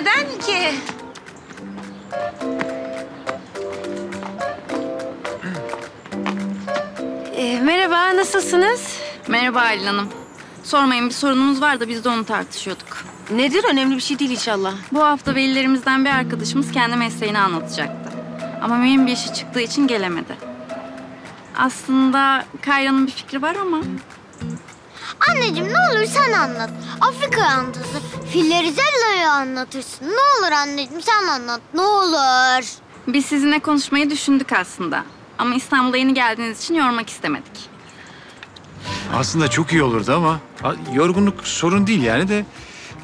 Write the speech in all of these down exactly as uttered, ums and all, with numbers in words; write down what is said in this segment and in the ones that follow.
neden ki? E, merhaba, nasılsınız? Merhaba Aylin Hanım. Sormayın, bir sorunumuz var da biz de onu tartışıyorduk. Nedir? Önemli bir şey değil inşallah. Bu hafta velilerimizden bir arkadaşımız kendi mesleğini anlatacaktı. Ama mühim bir işi çıktığı için gelemedi. Aslında Kayra'nın bir fikri var ama... Anneciğim ne olur sen anlat. Afrika yantası, Fillerizella'yı anlatırsın. Ne olur anneciğim sen anlat, ne olur. Biz sizinle konuşmayı düşündük aslında. Ama İstanbul'a yeni geldiğiniz için yormak istemedik. Aslında çok iyi olurdu ama yorgunluk sorun değil yani de...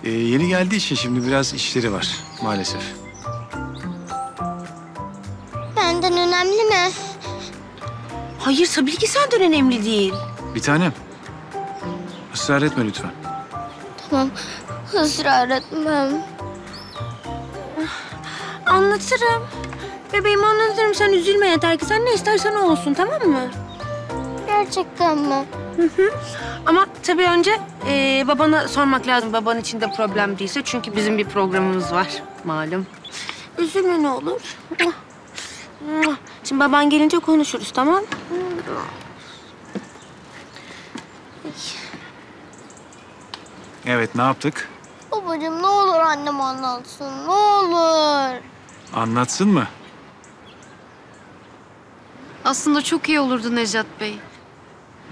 E, yeni geldiği için şimdi biraz işleri var maalesef. Benden önemli mi? Hayır tabii ki senden önemli değil. Bir tanem. Israr etme lütfen. Tamam, ısrar etmem. Anlatırım. Bebeğim anlatırım, sen üzülme yeter ki sen ne istersen o olsun, tamam mı? Gerçekten mi? Hı hı. Ama tabii önce e, babana sormak lazım. Baban için de problem değilse çünkü bizim bir programımız var malum. Üzülme ne olur. Şimdi baban gelince konuşuruz, tamam? Evet, ne yaptık? Babacığım ne olur annem anlatsın, ne olur. Anlatsın mı? Aslında çok iyi olurdu Nejat Bey.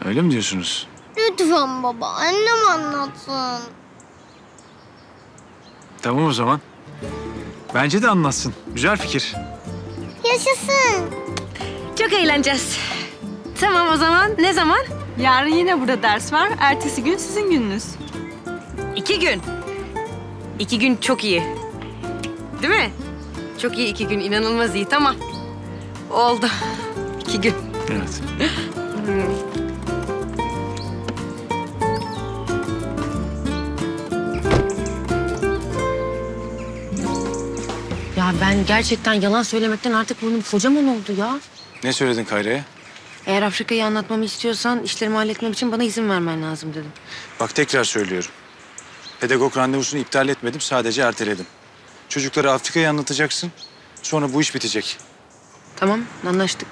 Öyle mi diyorsunuz? Lütfen baba, annem anlatsın. Tamam o zaman. Bence de anlatsın. Güzel fikir. Yaşasın. Çok eğleneceğiz. Tamam o zaman. Ne zaman? Yarın yine burada ders var. Ertesi gün sizin gününüz. İki gün. İki gün çok iyi. Değil mi? Çok iyi iki gün. İnanılmaz iyi. Tamam. Oldu. İki gün. Evet. Ya ben gerçekten yalan söylemekten artık burnum kocaman oldu ya. Ne söyledin Kayra'ya? Eğer Afrika'yı anlatmamı istiyorsan işlerimi halletmem için bana izin vermen lazım dedim. Bak tekrar söylüyorum. Pedagog randevusunu iptal etmedim, sadece erteledim. Çocuklara Afrika'yı anlatacaksın, sonra bu iş bitecek. Tamam, anlaştık.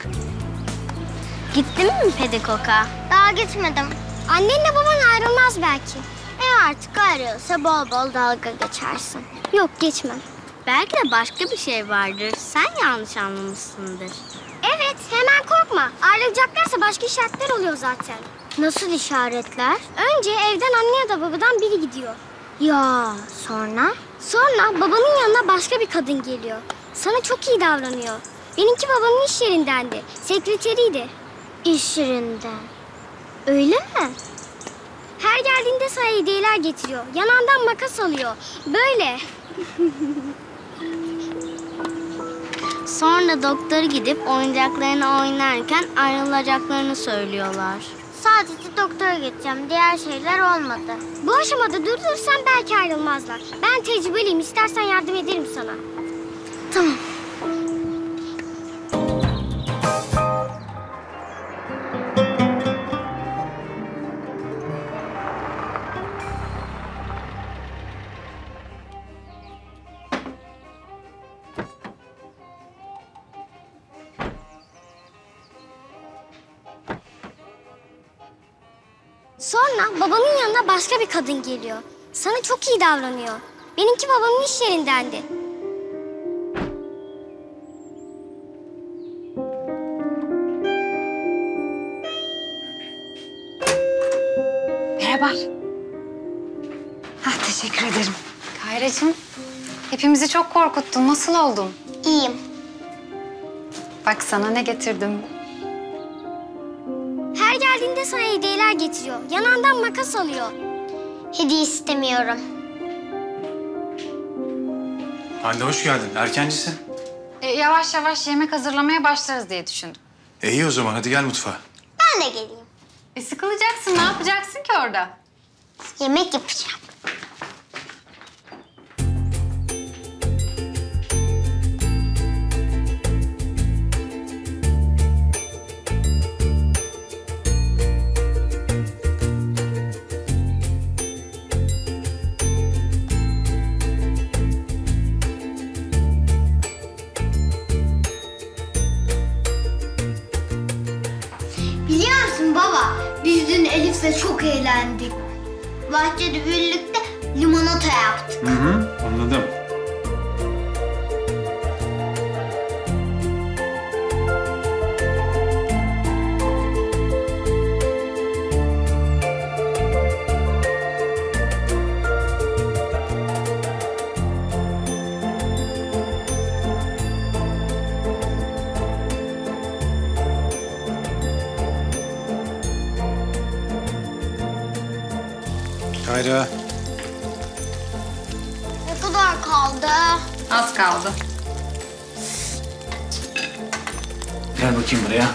Gittin mi pedagoga? Daha gitmedim. Annenle baban ayrılmaz belki. E artık ayrılsa bol bol dalga geçersin. Yok, geçmem. Belki de başka bir şey vardır. Sen yanlış anlamışsındır. Evet, hemen korkma. Ayrılacaklarsa başka işaretler oluyor zaten. Nasıl işaretler? Önce evden anne ya da babadan biri gidiyor. Ya sonra? Sonra babanın yanına başka bir kadın geliyor. Sana çok iyi davranıyor. Benimki babanın iş yerindendi. Sekreteriydi. İş yerinden. Öyle mi? Her geldiğinde sana hediyeler getiriyor. Yanağından makas alıyor. Böyle. Sonra doktora gidip oyuncaklarını oynarken ayrılacaklarını söylüyorlar. Sadece doktora gideceğim. Diğer şeyler olmadı. Bu aşamada durdurursan belki ayrılmazlar. Ben tecrübeliyim. İstersen yardım ederim sana. Tamam. Sonra babanın yanına başka bir kadın geliyor. Sana çok iyi davranıyor. Benimki babanın iş yerindendi. Merhaba. Ah, teşekkür ederim. Kayracığım, hepimizi çok korkuttun. Nasıl oldun? İyiyim. Bak sana ne getirdim. Geldiğinde sana hediyeler getiriyor. Yanağından makas alıyor. Hediye istemiyorum. Hande hoş geldin. Erkencisin. E, yavaş yavaş yemek hazırlamaya başlarız diye düşündüm. E, iyi o zaman. Hadi gel mutfağa. Ben de geleyim. E, sıkılacaksın. Ne yapacaksın ki orada? Yemek yapacağım. çok eğlendik. Bahçede birlikte limonata yaptık. Hı hı, anladım. Kayra. Ne kadar kaldı? Az kaldı. Gel bakayım buraya.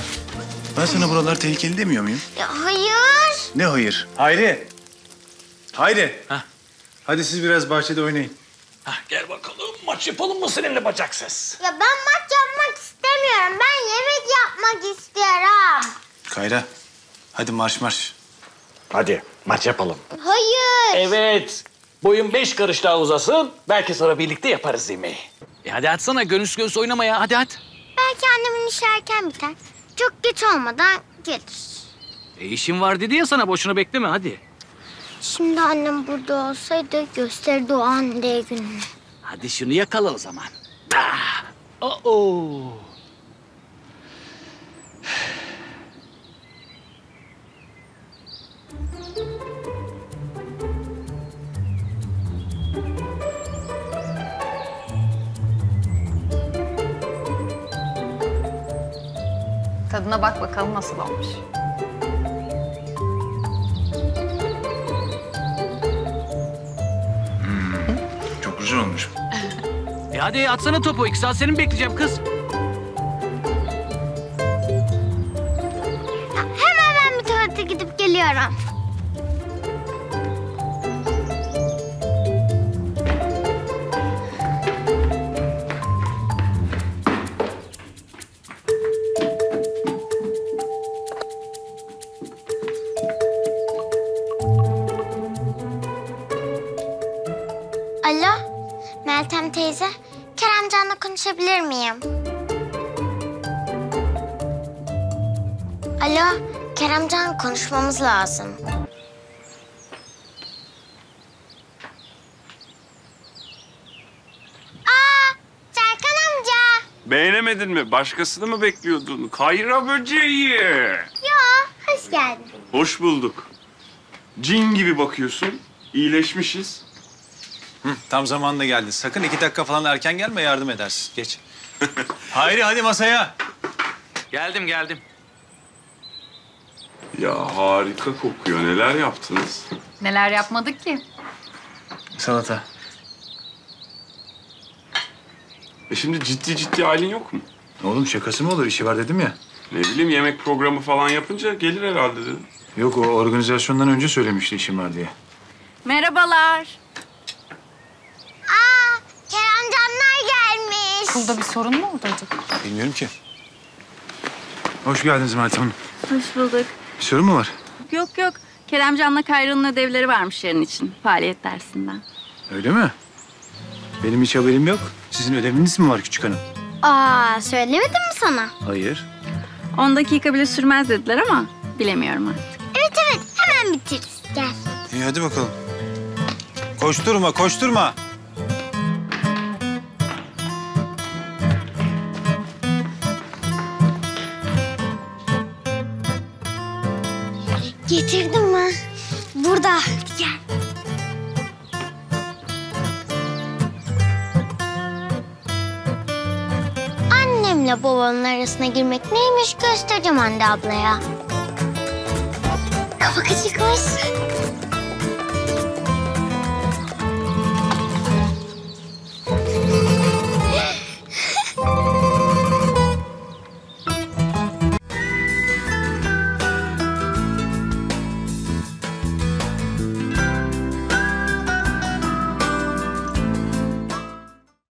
Ben sana buralar tehlikeli demiyor muyum? Ya hayır. Ne hayır? Hayri. Hayri. Hah. Hadi siz biraz bahçede oynayın. Hah, gel bakalım. Maç yapalım mı seninle bacaksız? Ya ben maç yapmak istemiyorum. Ben yemek yapmak istiyorum. Kayra. Hadi marş marş. Hadi maç yapalım. Hayır. Evet. Boyun beş karış daha uzasın. Belki sonra birlikte yaparız yemeği. E hadi atsana. Gönüs göğüs oynama ya. Hadi at. Belki annemin işi erken biter. Çok geç olmadan gelir. E işim var dedi ya sana. Boşuna bekleme hadi. Şimdi annem burada olsaydı gösterdi o Hande gününü. Hadi şunu yakala o zaman. Ah! Oh-oh. Tadına bak bakalım nasıl olmuş. Hmm, çok güzel olmuş. E hadi atsana topu. İki saat seni mi bekleyeceğim kız? Ya hemen ben bir tuvalete gidip geliyorum. Meltem teyze, Keremcan'la konuşabilir miyim? Alo, Keremcan konuşmamız lazım. Aa, Serkan amca. Beğenemedin mi? Başkasını mı bekliyordun? Kayra böceği. Ya, hoş geldin. Hoş bulduk. Cin gibi bakıyorsun. İyileşmişiz. Hı, tam zamanında geldin. Sakın iki dakika falan erken gelme, yardım edersin. Geç. Hayri, hadi masaya. Geldim, geldim. Ya harika kokuyor. Neler yaptınız? Neler yapmadık ki? Salata. E şimdi ciddi ciddi halin yok mu? Oğlum şakası mı olur? İşi var dedim ya. Ne bileyim, yemek programı falan yapınca gelir herhalde dedim. Yok, o organizasyondan önce söylemişti işim var diye. Merhabalar. Okulda bir sorun mu oldu acaba? Bilmiyorum ki. Hoş geldiniz Meltem Hanım. Hoş bulduk. Bir sorun mu var? Yok yok. Keremcan'la Kayra'nın ödevleri varmış yarın için. Faaliyet dersinden. Öyle mi? Benim hiç haberim yok. Sizin ödeviniz mi var küçük hanım? Aa, söylemedim mi sana? Hayır. On dakika bile sürmez dediler ama bilemiyorum artık. Evet evet, hemen bitiririz. Gel. İyi hadi bakalım. Koşturma, koşturma. Getirdim mi? Burada. Gel. Annemle babanın arasına girmek neymiş göstereceğim Hande ablaya. Kafa kaçıkmış.